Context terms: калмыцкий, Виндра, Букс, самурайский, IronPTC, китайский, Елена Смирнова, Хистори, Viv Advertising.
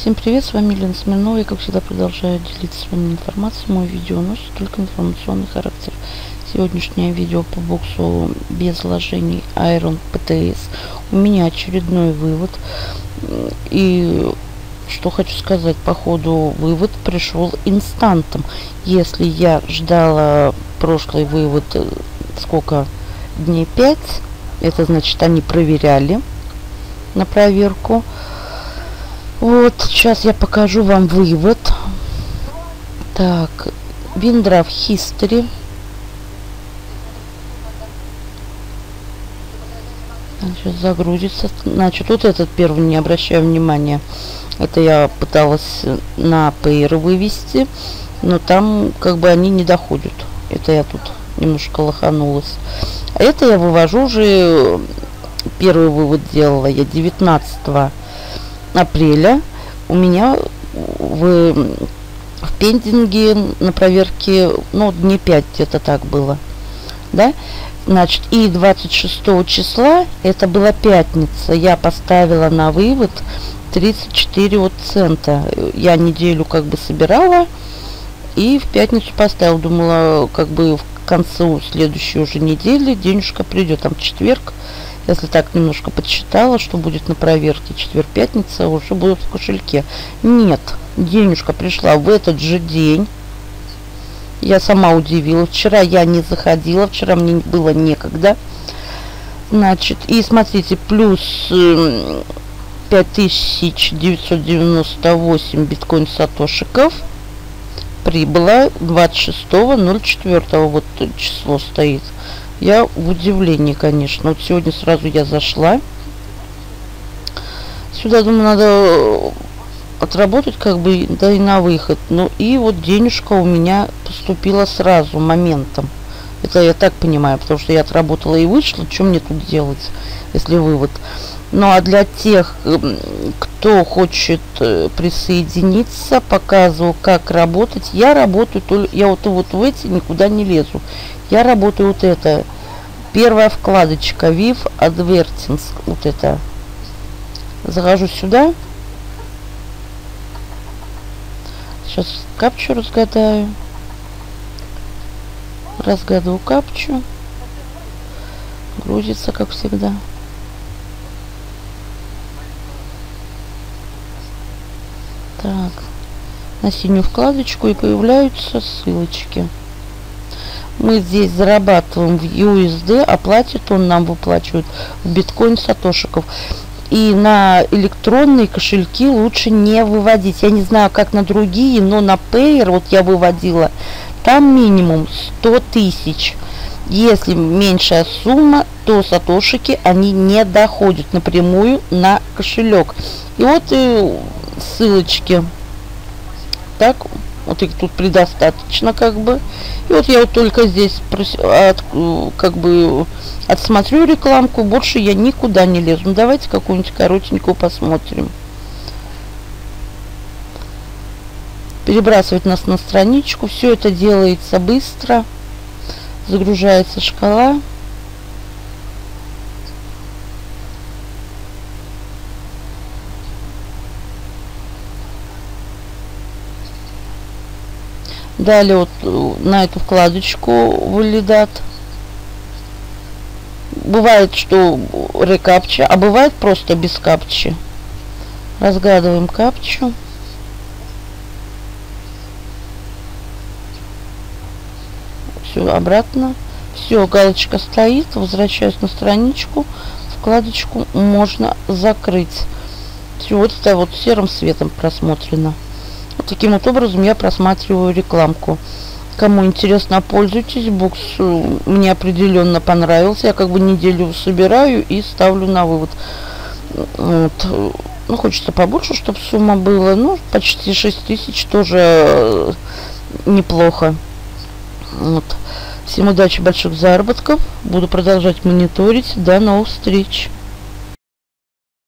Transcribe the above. Всем привет, с вами Елена Смирнова. Я, как всегда, продолжаю делиться с вами информацией. Мое видео носит только информационный характер. Сегодняшнее видео по буксу без вложений IronPTC. У меня очередной вывод. И что хочу сказать по ходу, вывод пришел инстантом. Если я ждала прошлый вывод сколько дней, 5, это значит, они проверяли на проверку. Вот, сейчас я покажу вам вывод. Так, Виндра в Хистори. Сейчас загрузится. Значит, вот этот первый, не обращаю внимания. Это я пыталась на пейр вывести, но там как бы они не доходят. Это я тут немножко лоханулась. А это я вывожу уже, первый вывод делала я 19 апреля. У меня в пендинге на проверке, ну, дней 5 где-то так было, да. Значит, и 26 числа, это была пятница, я поставила на вывод 34 вот цента. Я неделю как бы собирала и в пятницу поставила, думала, как бы в концу следующей уже недели денежка придет, там в четверг. Если так немножко подсчитала, что будет на проверке четверг-пятница, уже будут в кошельке. Нет, денежка пришла в этот же день. Я сама удивилась. Вчера я не заходила, вчера мне было некогда. Значит, и смотрите, плюс 5998 биткоин-сатошиков прибыло 26.04. Вот число стоит. Я в удивлении, конечно. Вот сегодня сразу я зашла сюда, думаю, надо отработать как бы, да, и на выход. Ну и вот денежка у меня поступила сразу, моментом. Это я так понимаю, потому что я отработала и вышла. Что мне тут делать, если вывод? Ну а для тех, кто хочет присоединиться, показываю, как работать. Я работаю, я вот в эти никуда не лезу. Я работаю вот это. Первая вкладочка Viv Advertising. Вот это. Захожу сюда. Сейчас капчу разгадаю. Разгадываю капчу. Грузится, как всегда. Так. На синюю вкладочку и появляются ссылочки. Мы здесь зарабатываем в USD, а платит он нам, выплачивает в биткоин сатошиков. И на электронные кошельки лучше не выводить. Я не знаю, как на другие, но на Payer, вот я выводила, там минимум 100 тысяч. Если меньшая сумма, то сатошики, они не доходят напрямую на кошелек. И вот и ссылочки. Так, вот их тут предостаточно, как бы. И вот я вот только здесь как бы отсмотрю рекламку, больше я никуда не лезу. Ну, давайте какую-нибудь коротенькую посмотрим. Перебрасывает нас на страничку. Все это делается быстро. Загружается шкала. Далее вот на эту вкладочку вылетает. Бывает, что рекапча, а бывает просто без капчи. Разгадываем капчу. Все, обратно. Все, галочка стоит. Возвращаюсь на страничку. Вкладочку можно закрыть. Все, вот это вот серым светом просмотрено. Вот таким вот образом я просматриваю рекламку. Кому интересно, пользуйтесь. Букс мне определенно понравился. Я как бы неделю собираю и ставлю на вывод. Вот. Ну, хочется побольше, чтобы сумма была. Ну, почти 6 тысяч тоже неплохо. Вот. Всем удачи, больших заработков. Буду продолжать мониторить. До новых встреч.